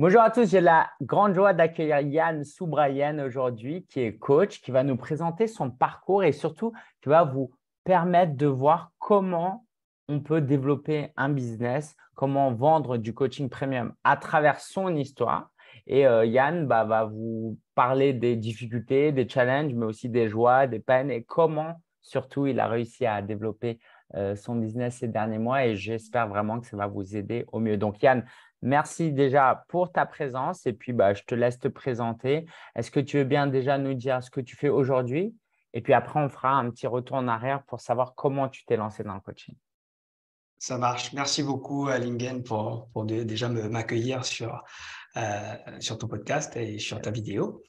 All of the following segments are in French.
Bonjour à tous, j'ai la grande joie d'accueillir Yann Soobrayen aujourd'hui, qui est coach, qui va nous présenter son parcours et surtout qui va vous permettre de voir comment on peut développer un business, comment vendre du coaching premium à travers son histoire. Et Yann va vous parler des difficultés, des challenges, mais aussi des joies, des peines et comment surtout il a réussi à développer son business ces derniers mois, et j'espère vraiment que ça va vous aider au mieux. Donc Yann, merci déjà pour ta présence et puis je te laisse te présenter. Est-ce que tu veux bien déjà nous dire ce que tu fais aujourd'hui? Et puis après, on fera un petit retour en arrière pour savoir comment tu t'es lancé dans le coaching. Ça marche. Merci beaucoup à Ling-en pour déjà m'accueillir sur ton podcast et sur ta vidéo.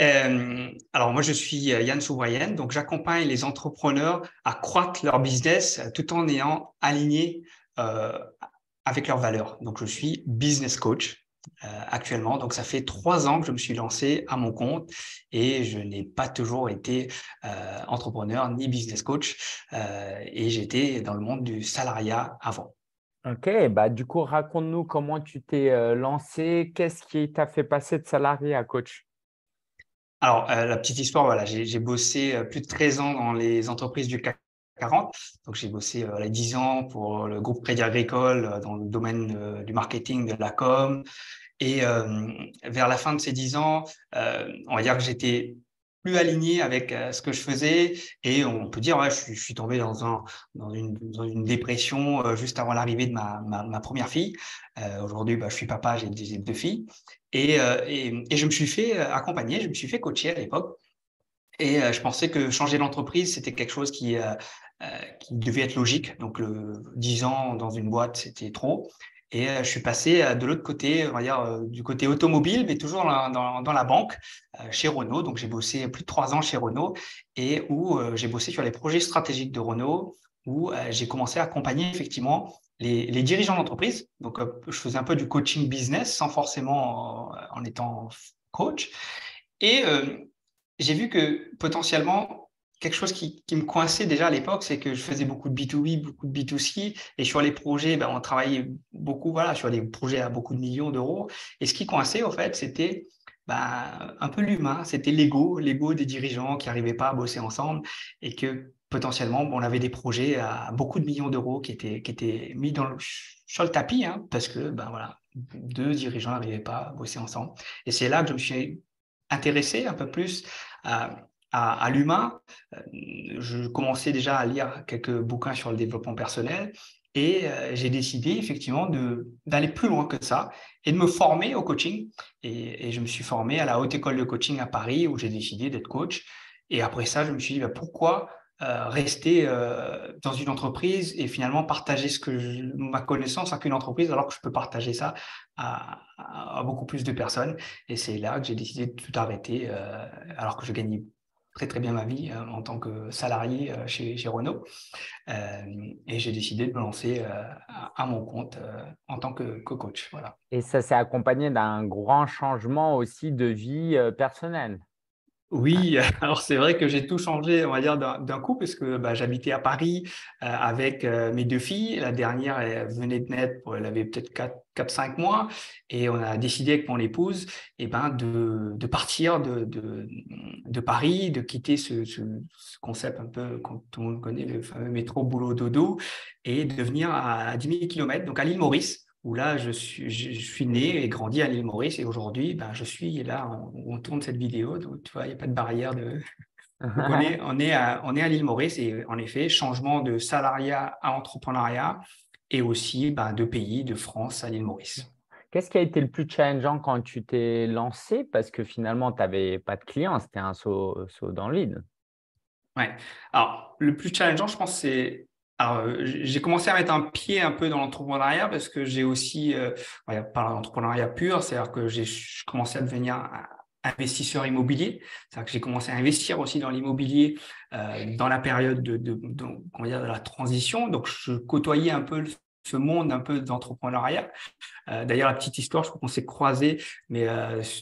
Alors moi, je suis Yann Soobrayen, donc j'accompagne les entrepreneurs à croître leur business tout en ayant aligné avec leurs valeurs. Donc je suis business coach actuellement. Donc ça fait 3 ans que je me suis lancé à mon compte et je n'ai pas toujours été entrepreneur ni business coach et j'étais dans le monde du salariat avant. Ok, du coup raconte-nous comment tu t'es lancé, qu'est-ce qui t'a fait passer de salarié à coach? Alors la petite histoire, voilà, j'ai bossé plus de 13 ans dans les entreprises du CAC 40. Donc, j'ai bossé il y a 10 ans pour le groupe Crédit Agricole dans le domaine du marketing, de la com. Et vers la fin de ces 10 ans, on va dire que j'étais plus aligné avec ce que je faisais. Et on peut dire, ouais, je suis tombé dans une dépression juste avant l'arrivée de ma première fille. Aujourd'hui, je suis papa, j'ai 2 filles. Et je me suis fait accompagner, je me suis fait coacher à l'époque. Et je pensais que changer d'entreprise, c'était quelque chose qui devait être logique. Donc, 10 ans dans une boîte, c'était trop. Et je suis passé de l'autre côté, on va dire du côté automobile, mais toujours dans la banque, chez Renault. Donc, j'ai bossé plus de 3 ans chez Renault et où j'ai bossé sur les projets stratégiques de Renault, où j'ai commencé à accompagner effectivement les dirigeants d'entreprise. Donc, je faisais un peu du coaching business sans forcément en étant coach. Et j'ai vu que potentiellement, quelque chose qui me coinçait déjà à l'époque, c'est que je faisais beaucoup de B2B, beaucoup de B2C. Et sur les projets, on travaillait beaucoup sur des projets à beaucoup de millions d'euros. Et ce qui coinçait, en fait, c'était un peu l'humain. C'était l'ego des dirigeants qui n'arrivaient pas à bosser ensemble. Et que potentiellement, on avait des projets à beaucoup de millions d'euros qui étaient mis sur le tapis, hein, parce que 2 dirigeants n'arrivaient pas à bosser ensemble. Et c'est là que je me suis intéressé un peu plus à l'humain. Je commençais déjà à lire quelques bouquins sur le développement personnel et j'ai décidé effectivement d'aller plus loin que ça et de me former au coaching. Et je me suis formé à la Haute École de Coaching à Paris où j'ai décidé d'être coach. Et après ça, je me suis dit pourquoi rester dans une entreprise et finalement partager ma connaissance à une entreprise alors que je peux partager ça à beaucoup plus de personnes. Et c'est là que j'ai décidé de tout arrêter alors que je gagnais très très bien ma vie en tant que salarié chez Renault. Et j'ai décidé de me lancer à mon compte en tant que coach. Voilà. Et ça s'est accompagné d'un grand changement aussi de vie personnelle. Oui, alors c'est vrai que j'ai tout changé, on va dire, d'un coup, parce que j'habitais à Paris avec mes 2 filles. La dernière, elle venait de naître, elle avait peut-être 4-5 mois, et on a décidé avec mon épouse de partir de Paris, de quitter ce concept un peu que tout le monde connaît, le fameux métro boulot-dodo, et de venir à 10 000 km, donc à l'île Maurice, où là, je suis né et grandi à l'île Maurice. Et aujourd'hui, je suis là, on tourne cette vidéo. Donc, tu vois, il n'y a pas de barrière. Donc, on est à l'île Maurice. Et en effet, changement de salariat à entrepreneuriat et aussi de pays, de France à l'île Maurice. Qu'est-ce qui a été le plus challengeant quand tu t'es lancé? Parce que finalement, tu n'avais pas de clients. C'était un saut dans le vide. Oui. Alors, le plus challengeant, je pense, c'est… Alors, j'ai commencé à mettre un pied un peu dans l'entrepreneuriat parce que j'ai aussi, par l'entrepreneuriat pur, c'est-à-dire que j'ai commencé à devenir investisseur immobilier. C'est-à-dire que j'ai commencé à investir aussi dans l'immobilier dans la période de la transition. Donc, je côtoyais un peu ce monde un peu d'entrepreneuriat. D'ailleurs, la petite histoire, je crois qu'on s'est croisés, mais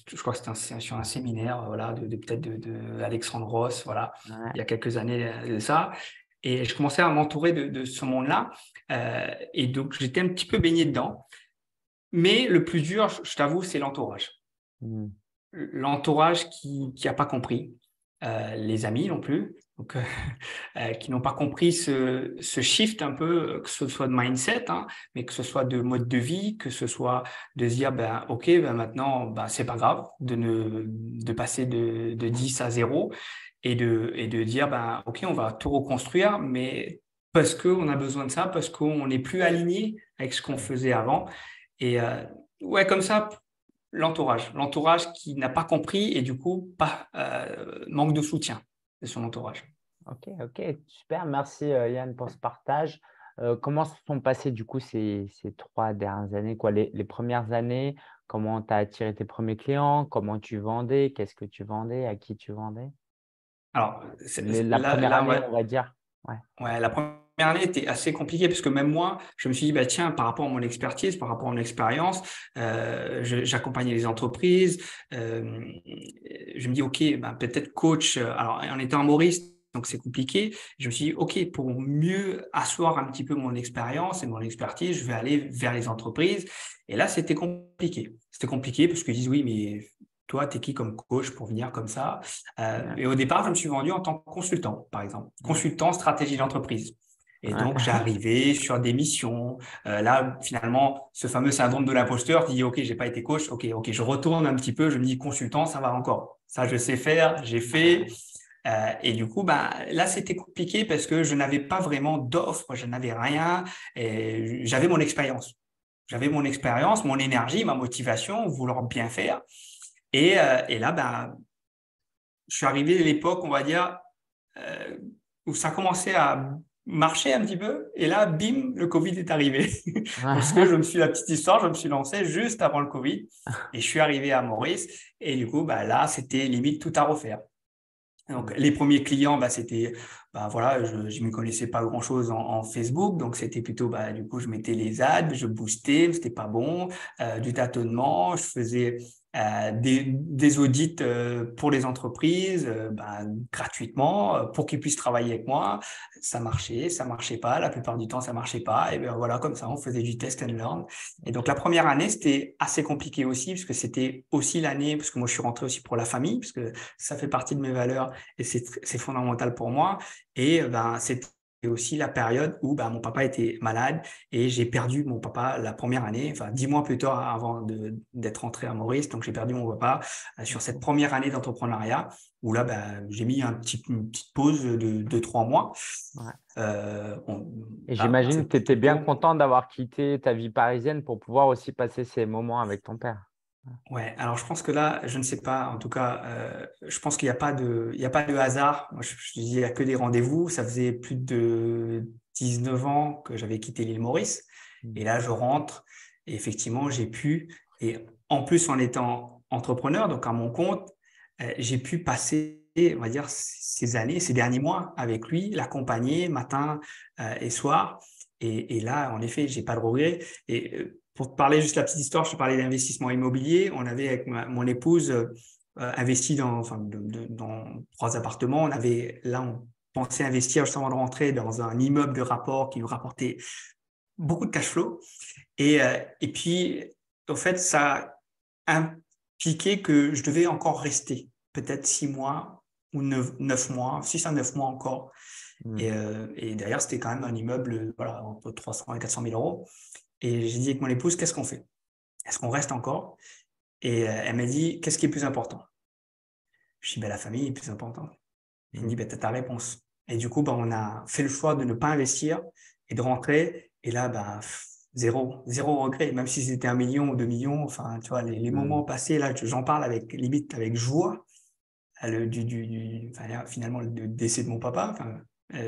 je crois que c'était sur un séminaire de Alexandre Ross, il y a quelques années de ça. Et je commençais à m'entourer de ce monde-là. Et donc, j'étais un petit peu baigné dedans. Mais le plus dur, je t'avoue, c'est l'entourage. Mmh. L'entourage qui n'a pas compris, les amis non plus, donc, qui n'ont pas compris ce shift un peu, que ce soit de mindset, hein, mais que ce soit de mode de vie, que ce soit de se dire ben, « Ok, ben, maintenant, ben, c'est pas grave de passer de 10 à 0 » et de dire ben, « Ok, on va tout reconstruire, mais parce qu'on a besoin de ça, parce qu'on n'est plus aligné avec ce qu'on faisait avant. » Et ouais, comme ça, l'entourage qui n'a pas compris et du coup, manque de soutien de son entourage. Ok, super. Merci Yann pour ce partage. Comment se sont passées du coup ces 3 dernières années, quoi, les premières années? Comment tu as attiré tes premiers clients? Comment tu vendais? Qu'est-ce que tu vendais? À qui tu vendais? Alors, la première année, ouais. On va dire. Ouais, la première année était assez compliquée parce que même moi, je me suis dit, bah, tiens, par rapport à mon expertise, par rapport à mon expérience, j'accompagnais les entreprises. Je me dis, OK, bah, peut-être coach. Alors, on était en Maurice, donc c'est compliqué. Je me suis dit, OK, pour mieux asseoir un petit peu mon expérience et mon expertise, je vais aller vers les entreprises. Et là, c'était compliqué. C'était compliqué parce qu'ils disent, oui, mais toi, tu es qui comme coach pour venir comme ça? Et au départ, je me suis vendu en tant que consultant, par exemple. Consultant stratégie d'entreprise. Et donc, j'arrivais sur des missions. Là, finalement, ce fameux syndrome de l'imposteur qui dit « Ok, j'ai pas été coach. Ok, je retourne un petit peu. Je me dis consultant, ça va encore. Ça, je sais faire. J'ai fait. » Et du coup, bah, là, c'était compliqué parce que je n'avais pas vraiment d'offre. Je n'avais rien. Et j'avais mon expérience. Mon énergie, ma motivation, vouloir bien faire. Et là, bah, je suis arrivé à l'époque, on va dire, où ça commençait à marcher un petit peu, et là, bim, le Covid est arrivé. Parce que je me suis lancé juste avant le Covid, et je suis arrivé à Maurice, et du coup, bah, là, c'était limite tout à refaire. Donc, les premiers clients, bah, c'était, bah, voilà, je ne connaissais pas grand-chose en Facebook, donc c'était plutôt, bah, du coup, je mettais les ads, je boostais, c'était pas bon, du tâtonnement, je faisais des audits pour les entreprises gratuitement pour qu'ils puissent travailler avec moi. Ça marchait pas, la plupart du temps ça marchait pas, et bien voilà, comme ça on faisait du test and learn. Et donc la première année c'était assez compliqué aussi parce que c'était aussi l'année, parce que moi je suis rentré aussi pour la famille, parce que ça fait partie de mes valeurs et c'est fondamental pour moi, et ben c'était aussi la période où ben, mon papa était malade et j'ai perdu mon papa la première année, enfin 10 mois plus tard avant d'être rentré à Maurice. Donc, j'ai perdu mon papa sur cette première année d'entrepreneuriat où là, ben, j'ai mis une petite pause de 3 mois. Ouais. Et là, j'imagine que tu étais bien content d'avoir quitté ta vie parisienne pour pouvoir aussi passer ces moments avec ton père. Ouais, alors je pense que là, je ne sais pas, en tout cas, je pense qu'il n'y a pas de hasard. Moi, je disais, il n'y a que des rendez-vous. Ça faisait plus de 19 ans que j'avais quitté l'île Maurice. Et là, je rentre et effectivement, j'ai pu, et en plus, en étant entrepreneur, donc à mon compte, j'ai pu passer, on va dire, ces derniers mois avec lui, l'accompagner matin et soir. Et là, en effet, je n'ai pas de regrets. Et pour te parler juste la petite histoire, je te parlais d'investissement immobilier. On avait avec mon épouse investi dans 3 appartements. On pensait investir juste avant de rentrer dans un immeuble de rapport qui nous rapportait beaucoup de cash flow. Et puis, en fait, ça impliquait que je devais encore rester peut-être 6 mois ou 9 mois, 6 à 9 mois encore. Et d'ailleurs, c'était quand même un immeuble, voilà, entre 300 et 400 000 euros. Et j'ai dit avec mon épouse, qu'est-ce qu'on fait? Est-ce qu'on reste encore? Et elle m'a dit, qu'est-ce qui est plus important? Je dis, la famille est plus importante. Et elle me dit, tu as ta réponse. Et du coup, on a fait le choix de ne pas investir et de rentrer. Et là, zéro regret. Même si c'était 1 million ou 2 millions, enfin, tu vois, les moments passés, là, j'en parle limite avec joie. Finalement, le décès de mon papa,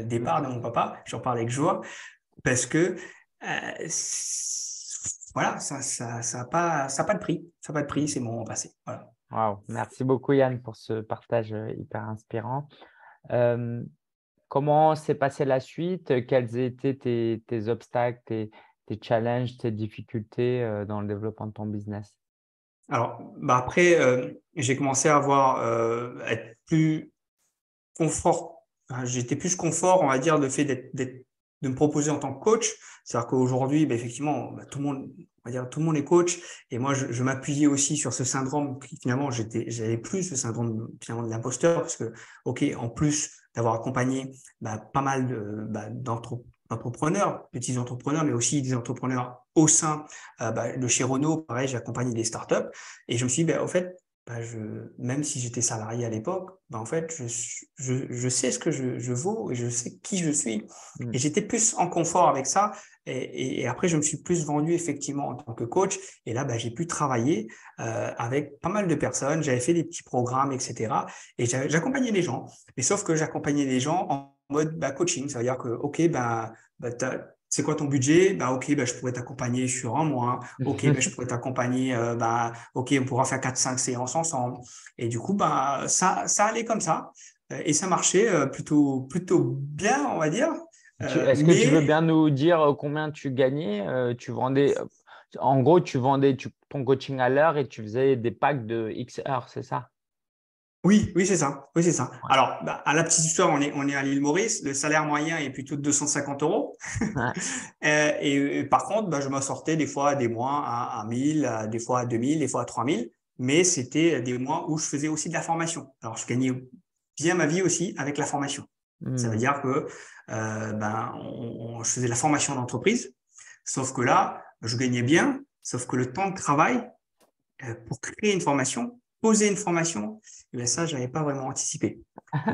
départ de mon papa, j'en parle avec joie parce que. Voilà, ça n'a pas de prix, c'est mon passé. Voilà. Wow. Merci beaucoup Yann pour ce partage hyper inspirant. Comment s'est passée la suite? Quels étaient tes obstacles, tes challenges, tes difficultés dans le développement de ton business? Alors, après, j'ai commencé à être plus confort. J'étais plus confort, on va dire, le fait d'être de me proposer en tant que coach. C'est-à-dire qu'aujourd'hui, effectivement, tout le monde, on va dire, tout le monde est coach. Et moi, je m'appuyais aussi sur ce syndrome. Finalement, j'avais plus ce syndrome finalement de l'imposteur parce que, OK, en plus d'avoir accompagné pas mal d'entrepreneurs, petits entrepreneurs, mais aussi des entrepreneurs au sein de chez Renault. Pareil, j'ai accompagné des startups. Et je me suis dit, au fait, même si j'étais salarié à l'époque, en fait, je sais ce que je vaux et je sais qui je suis. Et j'étais plus en confort avec ça. Et après, je me suis plus vendu effectivement en tant que coach. Et là, j'ai pu travailler avec pas mal de personnes. J'avais fait des petits programmes, etc. Et j'accompagnais les gens. Mais sauf que j'accompagnais les gens en mode coaching. Ça veut dire que, OK, c'est quoi ton budget? OK, je pourrais t'accompagner sur un mois. OK, je pourrais t'accompagner. OK, on pourra faire 4-5 séances ensemble. Et du coup, ça allait comme ça. Et ça marchait plutôt bien, on va dire. Est-ce que tu veux bien nous dire combien tu gagnais? En gros, tu vendais ton coaching à l'heure et tu faisais des packs de X heures, c'est ça? Oui, c'est ça. Oui, c'est ça. Alors, à la petite histoire, on est à l'île Maurice. Le salaire moyen est plutôt de 250 €. Ouais. et par contre, je m'en sortais des fois des mois à 1000, des fois à 2000, des fois à 3000. Mais c'était des mois où je faisais aussi de la formation. Alors, je gagnais bien ma vie aussi avec la formation. Ça veut dire que je faisais de la formation d'entreprise. Sauf que là, je gagnais bien. Sauf que le temps de travail pour créer une formation, poser une formation, ça, je n'avais pas vraiment anticipé.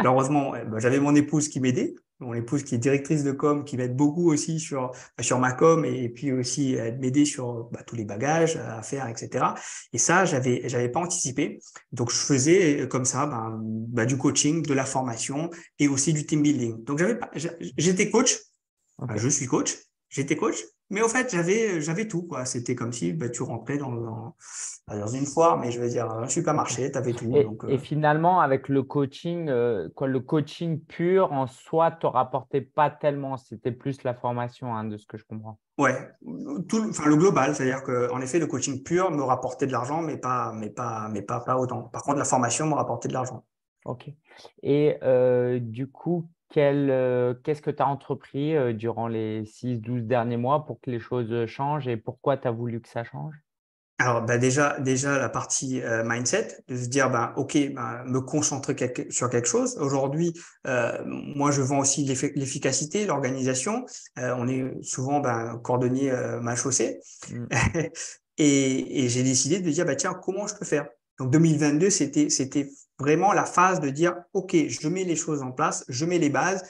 Heureusement, j'avais mon épouse qui m'aidait, mon épouse qui est directrice de com, qui m'aide beaucoup aussi sur ma com et puis aussi m'aider sur tous les bagages à faire, etc. Et ça, j'avais pas anticipé. Donc, je faisais comme ça du coaching, de la formation et aussi du team building. Donc, j'étais coach, je suis coach, j'étais coach. Mais au fait, j'avais tout, quoi. C'était comme si tu rentrais dans une foire, mais je veux dire, un supermarché, tu avais tout. Et finalement, avec le coaching, le coaching pur en soi, tu ne rapportais pas tellement. C'était plus la formation, de ce que je comprends. Oui, le global. C'est-à-dire qu'en effet, le coaching pur me rapportait de l'argent, mais pas autant. Par contre, la formation me rapportait de l'argent. OK. Et du coup… qu'est-ce que tu as entrepris durant les 6-12 derniers mois pour que les choses changent et pourquoi tu as voulu que ça change? Alors, déjà la partie mindset, de se dire, me concentrer sur quelque chose. Aujourd'hui, moi, je vends aussi l'efficacité, l'organisation. On est souvent cordonnier mal chaussé. Et j'ai décidé de dire, tiens, comment je peux faire? Donc, 2022, c'était vraiment la phase de dire, OK, je mets les choses en place, je mets les bases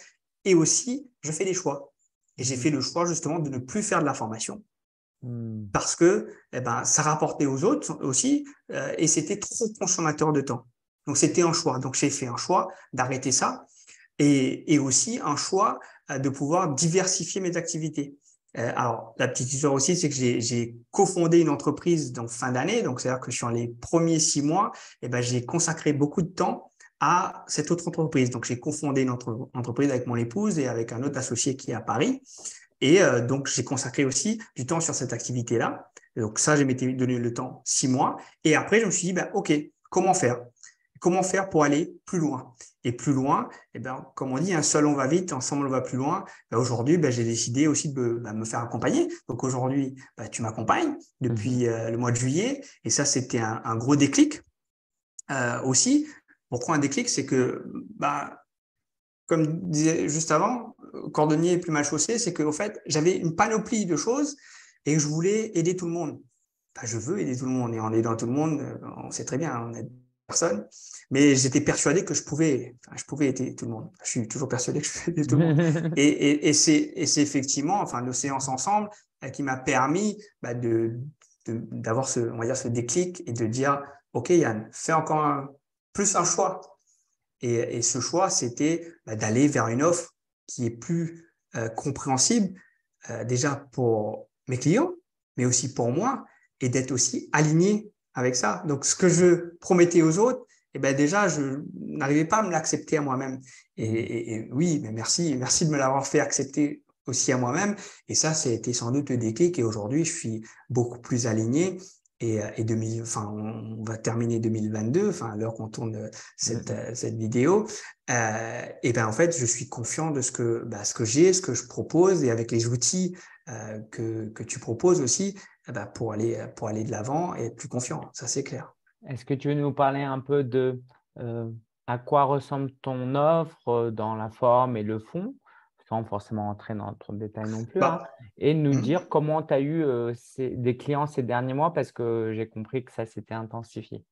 et aussi, je fais des choix. Et j'ai fait le choix justement de ne plus faire de la formation parce que ça rapportait aux autres aussi et c'était trop consommateur de temps. Donc, c'était un choix. Donc, j'ai fait un choix d'arrêter ça et aussi un choix de pouvoir diversifier mes activités. Alors, la petite histoire aussi, c'est que j'ai cofondé une entreprise en fin d'année. Donc, c'est-à-dire que sur les premiers 6 mois, j'ai consacré beaucoup de temps à cette autre entreprise. Donc, j'ai cofondé une entreprise avec mon épouse et avec un autre associé qui est à Paris. Et donc, j'ai consacré aussi du temps sur cette activité-là. Et donc, ça, je m'étais donné le temps 6 mois. Et après, je me suis dit, OK, comment faire ? Comment faire pour aller plus loin ? Et plus loin, comme on dit, seul on va vite, ensemble on va plus loin. Aujourd'hui, j'ai décidé aussi de me faire accompagner. Donc aujourd'hui, tu m'accompagnes depuis le mois de juillet. Et ça, c'était un gros déclic aussi. Pourquoi un déclic ? C'est que, comme je disais juste avant, cordonnier et plus mal chaussé, c'est qu'au fait, j'avais une panoplie de choses et je voulais aider tout le monde. Je veux aider tout le monde et en aidant tout le monde, on sait très bien, on aide personne, mais j'étais persuadé que je pouvais aider tout le monde. Je suis toujours persuadé que je pouvais aider tout le monde. Et c'est effectivement, nos séances ensemble qui m'a permis d'avoir ce déclic et de dire, OK Yann, fais encore plus un choix. Et ce choix, c'était d'aller vers une offre qui est plus compréhensible déjà pour mes clients, mais aussi pour moi, et d'être aussi aligné avec ça. Donc, ce que je promettais aux autres, déjà, je n'arrivais pas à me l'accepter à moi-même. Et oui, mais merci de me l'avoir fait accepter aussi à moi-même. Et ça a été sans doute le déclic. Et aujourd'hui, je suis beaucoup plus aligné Et on va terminer 2022, à l'heure qu'on tourne cette vidéo, en fait, je suis confiant de ce que j'ai, ce que je propose, et avec les outils que tu proposes aussi, pour aller de l'avant et être plus confiant, ça c'est clair. Est-ce que tu veux nous parler un peu de à quoi ressemble ton offre dans la forme et le fond, sans forcément entrer dans trop de détails non plus, et nous dire comment tu as eu des clients ces derniers mois, parce que j'ai compris que ça s'était intensifié.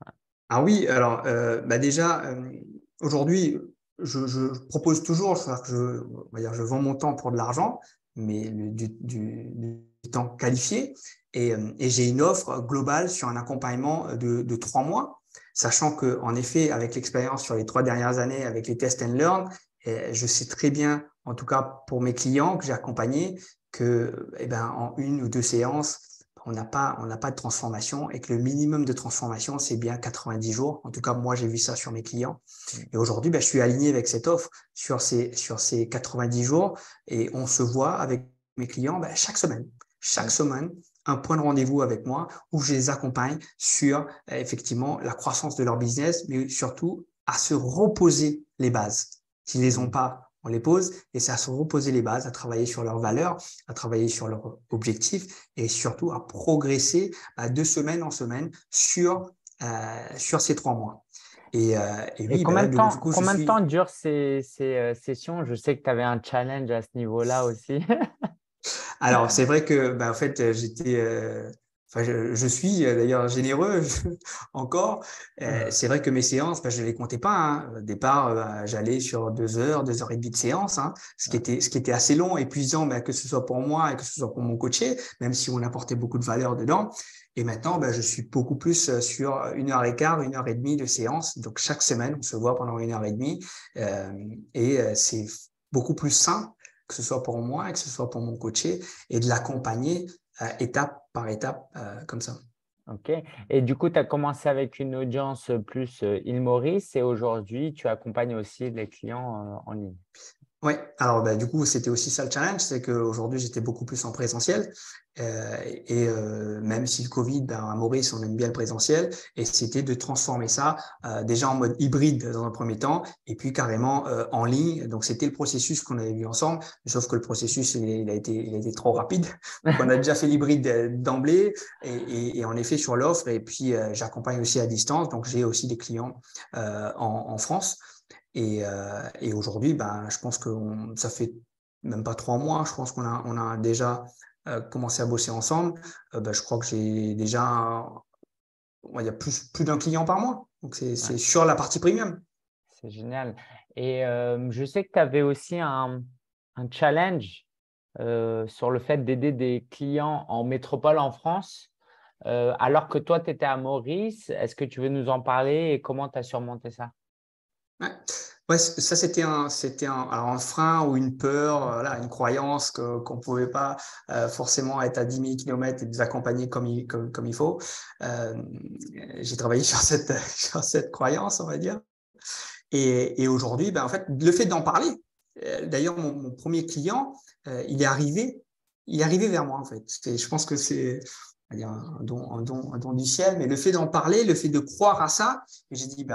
Voilà. Ah oui, alors aujourd'hui, je propose toujours, c'est-à-dire que je vends mon temps pour de l'argent, mais du temps qualifié, et j'ai une offre globale sur un accompagnement de 3 mois, sachant qu'en effet, avec l'expérience sur les 3 dernières années, avec les tests and learn, et je sais très bien, en tout cas pour mes clients que j'ai accompagnés, qu'en 1 ou 2 séances, on n'a pas de transformation, et que le minimum de transformation, c'est bien 90 jours. En tout cas, moi, j'ai vu ça sur mes clients. Et aujourd'hui, je suis aligné avec cette offre sur ces 90 jours, et on se voit avec mes clients chaque semaine. Un point de rendez-vous avec moi où je les accompagne sur effectivement la croissance de leur business, mais surtout à se reposer les bases. S'ils ne les ont pas, on les pose, et c'est à se reposer les bases, à travailler sur leurs valeurs, à travailler sur leurs objectifs, et surtout à progresser de semaine en semaine sur ces 3 mois. Et combien de temps durent ces sessions? Je sais que tu avais un challenge à ce niveau-là aussi. Alors, c'est vrai que en fait, j'étais… je suis d'ailleurs généreux encore. C'est vrai que mes séances, je ne les comptais pas. Au départ, j'allais sur 2 heures, 2 heures et demie de séance, ce qui était assez long, épuisant, que ce soit pour moi et que ce soit pour mon coaché, même si on apportait beaucoup de valeur dedans. Et maintenant, je suis beaucoup plus sur 1 heure et quart, 1 heure et demie de séance. Donc, chaque semaine, on se voit pendant 1 heure et demie. Et c'est beaucoup plus sain, que ce soit pour moi et que ce soit pour mon coaché, et de l'accompagner étape par étape, comme ça. OK. Et du coup, tu as commencé avec une audience plus Île Maurice, et aujourd'hui, tu accompagnes aussi les clients en ligne. Oui. Alors, du coup, c'était aussi ça le challenge, c'est qu'aujourd'hui, j'étais beaucoup plus en présentiel. Même si le Covid, à Maurice, on aime bien le présentiel, et c'était de transformer ça déjà en mode hybride dans un premier temps, et puis carrément en ligne. Donc, c'était le processus qu'on avait vu ensemble, sauf que le processus, il a été trop rapide. Donc, on a déjà fait l'hybride d'emblée, et en effet sur l'offre, et puis j'accompagne aussi à distance. Donc, j'ai aussi des clients en France, et aujourd'hui, je pense que ça fait même pas 3 mois, je pense qu'on a déjà commencer à bosser ensemble. Je crois que j'ai déjà plus d'un client par mois. Donc, c'est sur la partie premium. C'est génial. Et je sais que tu avais aussi un challenge sur le fait d'aider des clients en métropole en France, alors que toi, tu étais à Maurice. Est-ce que tu veux nous en parler, et comment tu as surmonté ça? Ouais, ça c'était un frein ou une peur, une croyance qu'on ne pouvait pas forcément être à 10 000 km et les accompagner comme il faut. J'ai travaillé sur cette croyance, on va dire. Et aujourd'hui, en fait, le fait d'en parler, d'ailleurs, mon premier client, il est arrivé vers moi, en fait. Je pense que c'est… un don du ciel, mais le fait d'en parler, le fait de croire à ça, et j'ai dit,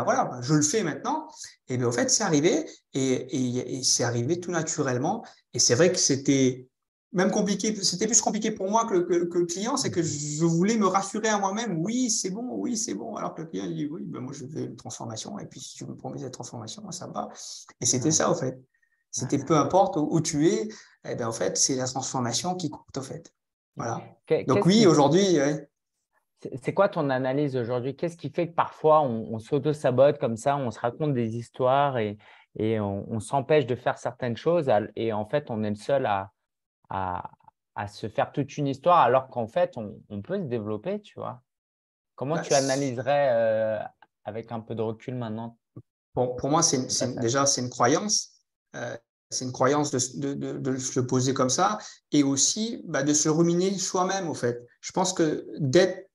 je le fais maintenant, et bien, au fait, c'est arrivé, et c'est arrivé tout naturellement, et c'est vrai que c'était même compliqué, c'était plus compliqué pour moi que le client, c'est que je voulais me rassurer à moi-même, oui, c'est bon, alors que le client, il dit, moi, je fais une transformation, et puis, si tu me promets cette transformation, ça va, et c'était ça, au fait, c'était peu importe où tu es, et bien, au fait, c'est la transformation qui compte, au fait. Voilà. Donc oui, aujourd'hui… C'est quoi ton analyse aujourd'hui? Qu'est-ce qui fait que parfois on s'auto-sabote comme ça, on se raconte des histoires et on s'empêche de faire certaines choses, et en fait, on est le seul à se faire toute une histoire, alors qu'en fait, on peut se développer, tu vois. Comment tu analyserais avec un peu de recul maintenant? Pour moi, c'est une croyance. C'est une croyance de se le poser comme ça, et aussi de se ruminer soi-même, au fait. Je pense que d'être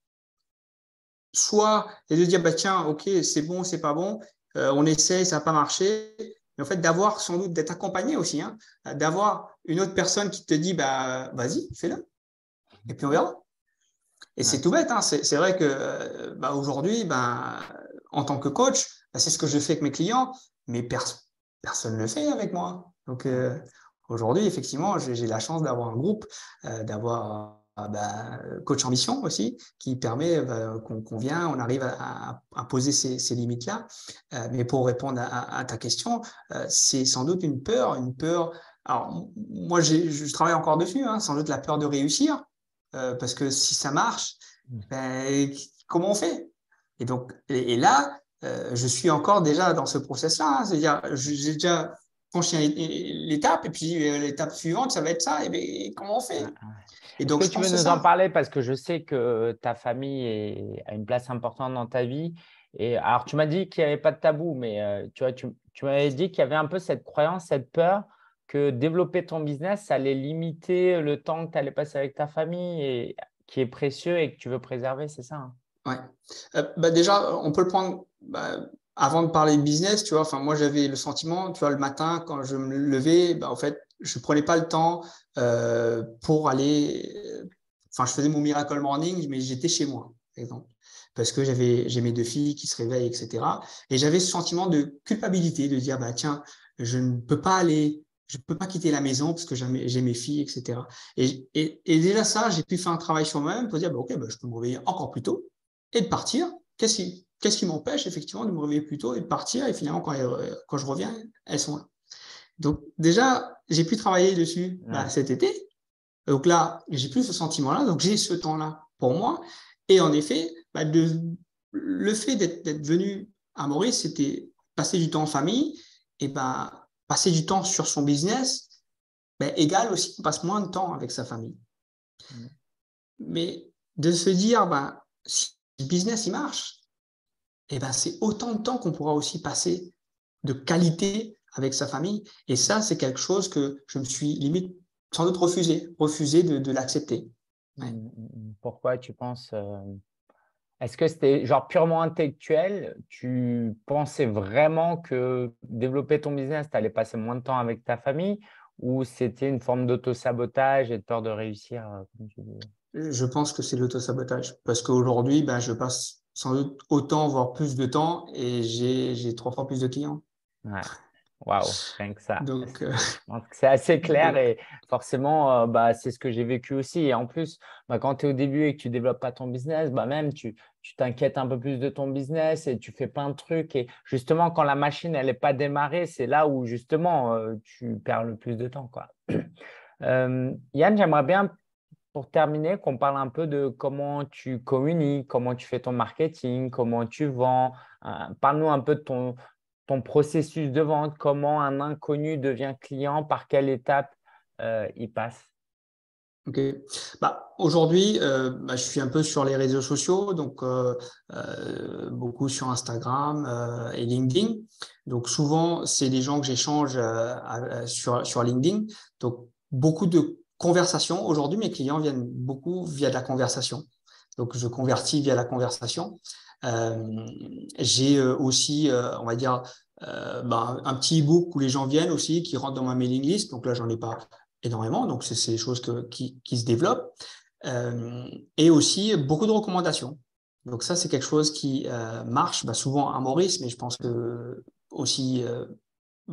soi et de dire, tiens, OK, c'est bon, c'est pas bon, on essaie, ça n'a pas marché. Mais en fait, d'avoir sans doute, d'être accompagné aussi, d'avoir une autre personne qui te dit, vas-y, fais-le, et puis on verra. Et c'est tout bête, hein. C'est vrai que aujourd'hui, en tant que coach, c'est ce que je fais avec mes clients, mais personne ne le fait avec moi. Donc aujourd'hui, effectivement, j'ai la chance d'avoir un groupe, d'avoir coach ambition aussi, qui permet on arrive à poser ces limites-là. Mais pour répondre à ta question, c'est sans doute une peur. Alors, moi, je travaille encore dessus, hein, sans doute la peur de réussir, parce que si ça marche, comment on fait ? Et donc, je suis encore déjà dans ce process-là, hein, c'est-à-dire, j'ai déjà franchi l'étape, et puis l'étape suivante, ça va être ça, et comment on fait ? Et donc, est-ce que tu veux nous en parler ? Parce que je sais que ta famille a une place importante dans ta vie. Et, alors, tu m'as dit qu'il n'y avait pas de tabou, mais tu m'avais dit qu'il y avait un peu cette croyance, cette peur que développer ton business, ça allait limiter le temps que tu allais passer avec ta famille, et qui est précieux et que tu veux préserver, c'est ça ? Ouais. Déjà, on peut le prendre… Avant de parler de business, tu vois, enfin, moi, j'avais le sentiment, tu vois, le matin, quand je me levais, en fait, je ne prenais pas le temps pour aller… Enfin, je faisais mon miracle morning, mais j'étais chez moi, par exemple, parce que j'ai mes deux filles qui se réveillent, etc. Et j'avais ce sentiment de culpabilité, de dire, tiens, je ne peux pas aller… Je ne peux pas quitter la maison parce que j'ai mes filles, etc. Et déjà ça, j'ai pu faire un travail sur moi-même pour dire, je peux me réveiller encore plus tôt et de partir. Qu'est-ce qui m'empêche effectivement de me réveiller plus tôt et de partir ? Et finalement, quand je reviens, elles sont là. Donc déjà, j'ai pu travailler dessus cet été. Donc là, j'ai plus ce sentiment-là. Donc j'ai ce temps-là pour moi. Et en effet, le fait d'être venu à Maurice, c'était passer du temps en famille et passer du temps sur son business, égale aussi qu'on passe moins de temps avec sa famille. Mais de se dire, si le business il marche, c'est autant de temps qu'on pourra aussi passer de qualité avec sa famille. Et ça, c'est quelque chose que je me suis limite sans doute refusé de l'accepter. Ouais. Pourquoi tu penses… Est-ce que c'était genre purement intellectuel? Tu pensais vraiment que développer ton business, tu allais passer moins de temps avec ta famille, ou c'était une forme d'auto-sabotage et de peur de réussir, comme tu dis? Je pense que c'est l'auto-sabotage, parce qu'aujourd'hui, je passe sans doute autant, voire plus de temps, et j'ai 3 fois plus de clients. Ouais. Waouh, rien que ça. Donc, c'est assez clair et forcément, c'est ce que j'ai vécu aussi. Et en plus, quand tu es au début et que tu ne développes pas ton business, même tu t'inquiètes un peu plus de ton business et tu fais plein de trucs. Et justement, quand la machine elle n'est pas démarrée, c'est là où justement tu perds le plus de temps, quoi. Yann, j'aimerais bien, pour terminer, qu'on parle un peu de comment tu communiques, comment tu fais ton marketing, comment tu vends. Parle-nous un peu de ton processus de vente, comment un inconnu devient client, par quelle étape il passe? Ok. Aujourd'hui, je suis un peu sur les réseaux sociaux, donc beaucoup sur Instagram et LinkedIn. Donc souvent, c'est des gens que j'échange sur LinkedIn. Donc beaucoup de conversations. Aujourd'hui, mes clients viennent beaucoup via de la conversation. Donc je convertis via la conversation. J'ai aussi, on va dire, un petit e-book où les gens viennent aussi, qui rentrent dans ma mailing list. Donc là, j'en ai pas énormément. Donc, c'est des choses qui se développent. Et aussi, beaucoup de recommandations. Donc ça, c'est quelque chose qui marche souvent à Maurice, mais je pense que aussi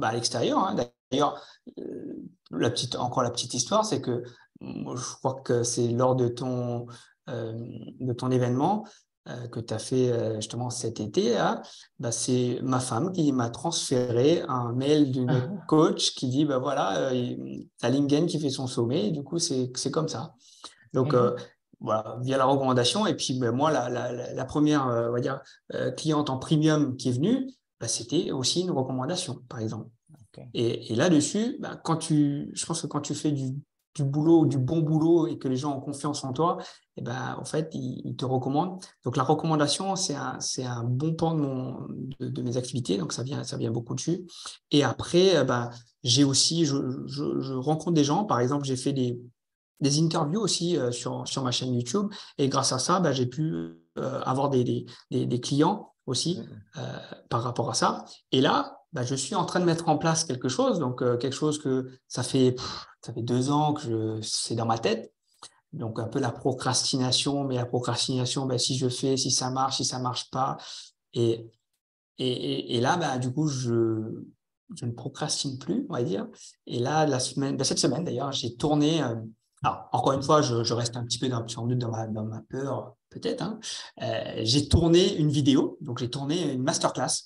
à l'extérieur, hein. D'ailleurs, la petite histoire, c'est que moi, je crois que c'est lors de ton événement que tu as fait justement cet été, là, c'est ma femme qui m'a transféré un mail d'une coach qui dit voilà, t'as Lingen qui fait son sommet, et du coup, c'est comme ça. Donc, voilà, via la recommandation. Et puis, moi, la première on va dire, cliente en premium qui est venue, c'était aussi une recommandation, par exemple. Okay. Et là-dessus, je pense que quand tu fais du bon boulot et que les gens ont confiance en toi, en fait, ils te recommandent. Donc, la recommandation, c'est un bon pan de mes activités. Donc, ça vient beaucoup dessus. Et après, j'ai aussi, je rencontre des gens. Par exemple, j'ai fait des interviews aussi sur ma chaîne YouTube. Et grâce à ça, j'ai pu avoir des clients aussi par rapport à ça. Et là, je suis en train de mettre en place quelque chose, donc quelque chose que ça fait 2 ans que c'est dans ma tête, Donc, un peu la procrastination, mais la procrastination, ben, si je fais, si ça marche pas. Et là, ben, du coup, je ne procrastine plus, on va dire. Et là, cette semaine, d'ailleurs, j'ai tourné. Alors, encore une fois, je reste un petit peu dans ma peur, peut-être. Hein. J'ai tourné une vidéo, donc j'ai tourné une masterclass.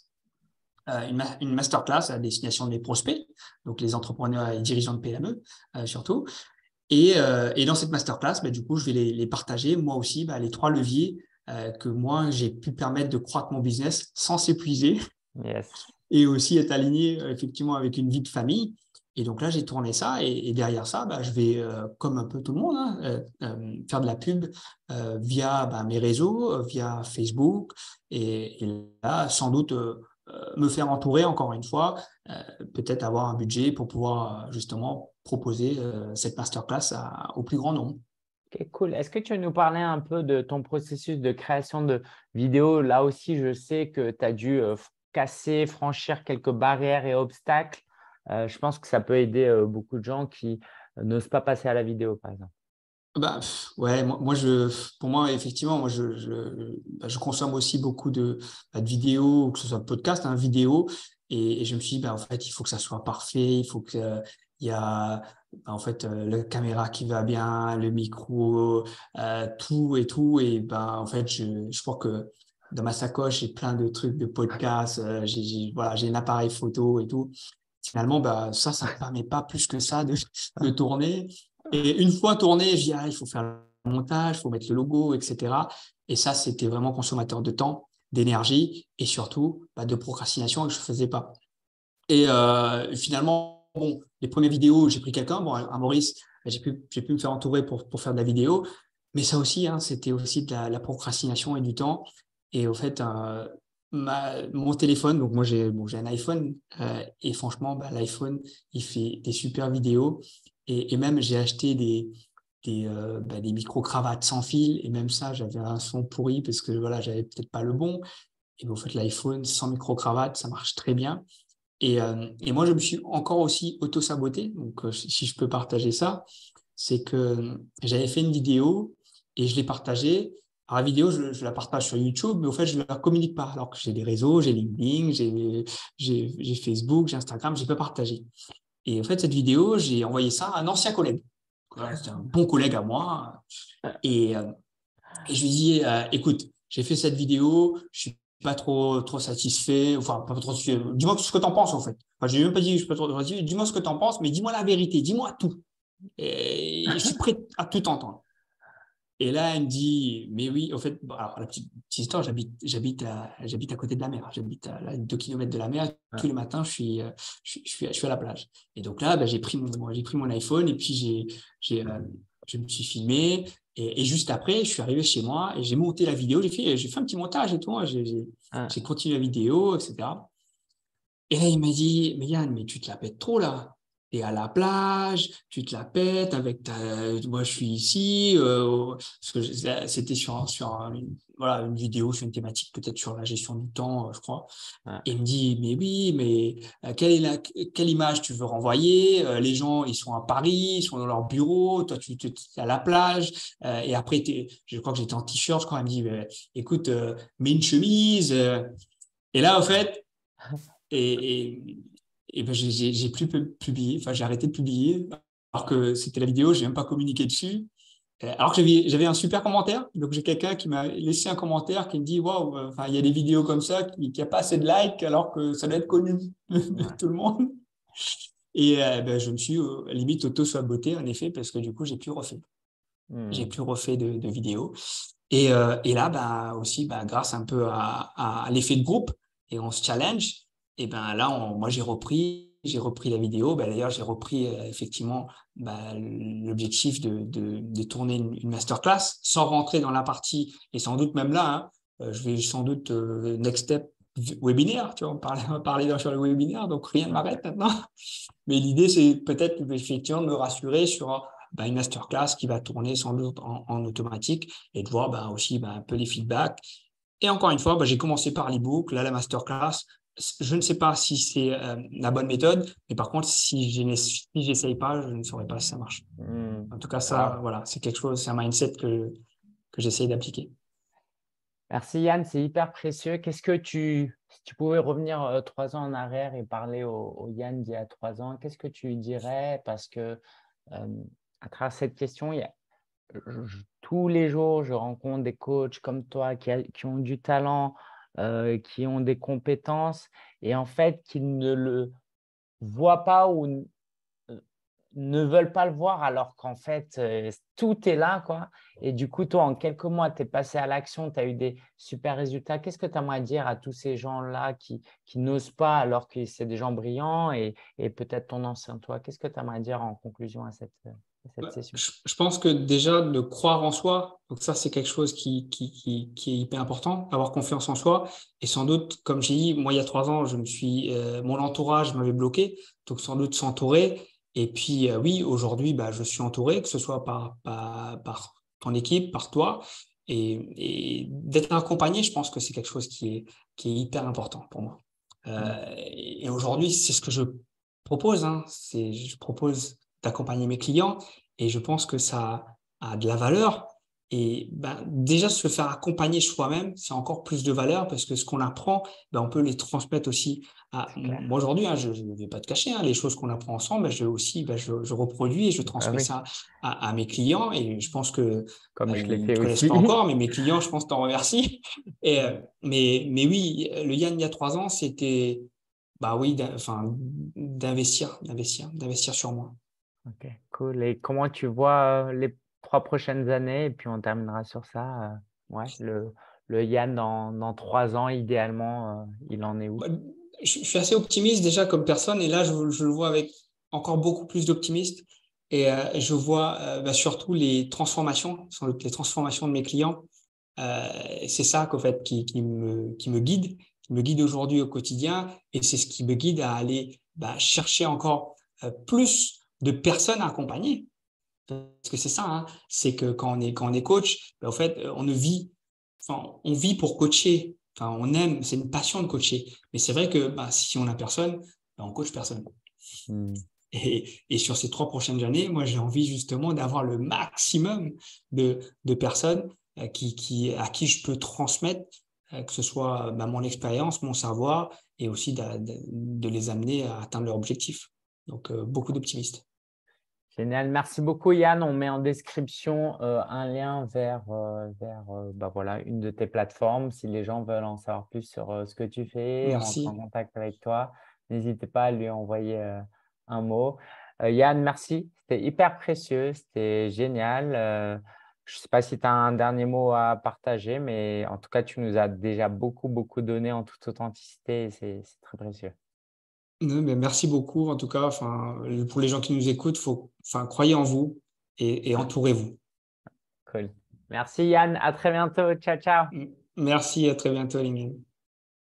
Une masterclass à destination de mes prospects, donc les entrepreneurs et dirigeants de PME surtout. Et dans cette masterclass, bah, du coup, je vais les partager, moi aussi, bah, les 3 leviers que moi, j'ai pu permettre de croître mon business sans s'épuiser. Yes. Et aussi être aligné effectivement avec une vie de famille. Et donc là, j'ai tourné ça et derrière ça, bah, je vais, comme un peu tout le monde, hein, faire de la pub via mes réseaux, via Facebook et là, sans doute... me faire entourer, encore une fois, peut-être avoir un budget pour pouvoir justement proposer cette masterclass au plus grand nombre. Okay, cool. Est-ce que tu veux nous parler un peu de ton processus de création de vidéos? Là aussi, je sais que tu as dû casser, franchir quelques barrières et obstacles. Je pense que ça peut aider beaucoup de gens qui n'osent pas passer à la vidéo, par exemple. Bah, ouais, pour moi, effectivement, je consomme aussi beaucoup de vidéos, que ce soit podcast, hein, vidéo, et je me suis dit, bah, en fait, il faut que ça soit parfait, il faut que il y a, bah, en fait, la caméra qui va bien, le micro, tout et tout, et bah, en fait, je crois que dans ma sacoche, j'ai plein de trucs de podcasts, j'ai un appareil photo et tout. Finalement, bah, ça ne me permet pas plus que ça de tourner. Et une fois tourné, je dis, il faut faire le montage, il faut mettre le logo, etc. Et ça, c'était vraiment consommateur de temps, d'énergie et surtout de procrastination que je ne faisais pas. Et finalement, bon, les premières vidéos, j'ai pris quelqu'un. Bon, à Maurice, j'ai pu me faire entourer pour faire de la vidéo. Mais ça aussi, hein, c'était aussi de la procrastination et du temps. Et au fait, mon téléphone, donc moi, j'ai un iPhone. Et franchement, l'iPhone, il fait des super vidéos. Et même, j'ai acheté des micro-cravates sans fil. Et même ça, j'avais un son pourri parce que voilà, j'avais peut-être pas le bon. Et bien, en fait, l'iPhone sans micro-cravate, ça marche très bien. Et moi, je me suis encore aussi auto-saboté. Donc, si je peux partager ça, c'est que j'avais fait une vidéo et je l'ai partagée. Alors, la vidéo, je la partage sur YouTube, mais au fait, je ne la communique pas. Alors que j'ai des réseaux, j'ai LinkedIn, j'ai Facebook, j'ai Instagram, je n'ai pas partagé. Et en fait, cette vidéo, j'ai envoyé ça à un ancien collègue. C'était un bon collègue à moi. Et je lui dis, écoute, j'ai fait cette vidéo, je ne suis pas trop satisfait. Enfin, pas trop satisfait. Dis-moi ce que tu en penses, en fait. Enfin, je lui ai même pas dit, je ne suis pas trop satisfait. Dis-moi ce que tu en penses, mais dis-moi la vérité, dis-moi tout. Et je suis prêt à tout entendre. Et là, elle me dit, mais oui, en fait, bon, alors, la petite histoire, j'habite à côté de la mer. J'habite à 2 kilomètres de la mer. Ouais. Tous les matins, je suis à la plage. Et donc là, ben, j'ai pris mon iPhone et puis je me suis filmé. Et juste après, je suis arrivé chez moi et j'ai monté la vidéo. J'ai fait un petit montage et tout. Hein, j'ai continué la vidéo, etc. Et là, il m'a dit, mais Yann, mais tu te la pètes trop là. T'es à la plage, tu te la pètes avec moi je suis ici, parce que c'était sur une vidéo, sur une thématique peut-être sur la gestion du temps, je crois. Ouais. Et il me dit, mais oui, mais quelle image tu veux renvoyer? Les gens, ils sont à Paris, ils sont dans leur bureau, toi, tu es à la plage. Et après, je crois que j'étais en t-shirt, je crois. Il me dit, mais, écoute, mets une chemise. Et là, en fait, et ben j'ai plus publié, enfin j'ai arrêté de publier, alors que c'était la vidéo, j'ai même pas communiqué dessus. Alors que j'avais un super commentaire, donc j'ai quelqu'un qui m'a laissé un commentaire qui me dit waouh, enfin il y a des vidéos comme ça qui a pas assez de likes alors que ça doit être connu de tout le monde. Et ben je me suis limite auto-saboté en effet parce que du coup j'ai plus refait de vidéos. Et là ben aussi ben grâce un peu à l'effet de groupe et on se challenge. Et ben là, moi, j'ai repris la vidéo. Ben, d'ailleurs, j'ai repris effectivement l'objectif de tourner une masterclass sans rentrer dans la partie. Et sans doute même là, hein, je vais sans doute next step webinaire. Tu vois, on va parler sur le webinaire, donc rien ne m'arrête maintenant. Mais l'idée, c'est peut-être effectivement de me rassurer sur une masterclass qui va tourner sans doute en automatique et de voir aussi un peu les feedbacks. Et encore une fois, j'ai commencé par l'e-book, là la masterclass. je ne sais pas si c'est la bonne méthode, mais par contre, si je n'essaye pas, je ne saurais pas si ça marche. En tout cas, ça, voilà, c'est quelque chose, c'est un mindset que j'essaye d'appliquer. Merci Yann, c'est hyper précieux. Qu'est-ce que si tu pouvais revenir 3 ans en arrière et parler au Yann d'il y a 3 ans, qu'est-ce que tu dirais? Parce que à travers cette question, tous les jours, je rencontre des coachs comme toi qui ont du talent, qui ont des compétences et en fait, qui ne le voient pas ou ne veulent pas le voir alors qu'en fait, tout est là, quoi. Et du coup, toi, en quelques mois, tu es passé à l'action, tu as eu des super résultats. Qu'est-ce que tu aimerais dire à tous ces gens-là qui n'osent pas alors que c'est des gens brillants et peut-être ton ancien toi? Qu'est-ce que tu aimerais dire en conclusion à cette session? Je pense que déjà, de croire en soi, donc ça, c'est quelque chose qui est hyper important, avoir confiance en soi. Et sans doute, comme j'ai dit, moi, il y a 3 ans, mon entourage m'avait bloqué, donc sans doute s'entourer. Et puis, oui, aujourd'hui, je suis entouré, que ce soit par ton équipe, par toi. Et d'être accompagné, je pense que c'est quelque chose qui est hyper important pour moi. Et aujourd'hui, c'est ce que je propose. Je propose d'accompagner mes clients et je pense que ça a de la valeur. Et déjà, se faire accompagner soi-même, c'est encore plus de valeur parce que ce qu'on apprend, on peut les transmettre aussi. Moi, aujourd'hui, je ne vais pas te cacher, les choses qu'on apprend ensemble, je reproduis et je transmets ça à mes clients. Et je pense que, ils ne connaissent pas encore, mais mes clients, je pense, t'en remercient. Mais oui, le Yann, il y a 3 ans, c'était d'investir sur moi. Ok, cool. Et comment tu vois les 3 prochaines années, et puis on terminera sur ça. Le Yann, dans 3 ans, idéalement, il en est où? Je suis assez optimiste déjà comme personne, et là, je le vois avec encore beaucoup plus d'optimisme. Et je vois surtout les transformations de mes clients. C'est ça qu'au fait, qui me guide, aujourd'hui au quotidien, et c'est ce qui me guide à aller chercher encore plus de personnes à accompagner. Parce que c'est ça, c'est que quand on est coach, en fait, on vit pour coacher. Enfin, on aime, c'est une passion de coacher. Mais c'est vrai que si on n'a personne, on coach personne. Et sur ces 3 prochaines années, moi, j'ai envie justement d'avoir le maximum de personnes à qui je peux transmettre, que ce soit mon expérience, mon savoir, et aussi de les amener à atteindre leur objectif. Donc, beaucoup d'optimistes. Génial, merci beaucoup Yann. On met en description un lien vers une de tes plateformes. Si les gens veulent en savoir plus sur ce que tu fais, rentrer en contact avec toi, n'hésitez pas à lui envoyer un mot. Yann, merci, c'était hyper précieux, c'était génial. Je ne sais pas si tu as un dernier mot à partager, mais en tout cas, tu nous as déjà beaucoup, beaucoup donné en toute authenticité et c'est très précieux. Mais merci beaucoup. En tout cas, pour les gens qui nous écoutent, croyez en vous et entourez-vous. Cool. Merci Yann. À très bientôt. Ciao, ciao. Merci. À très bientôt, Ling-en.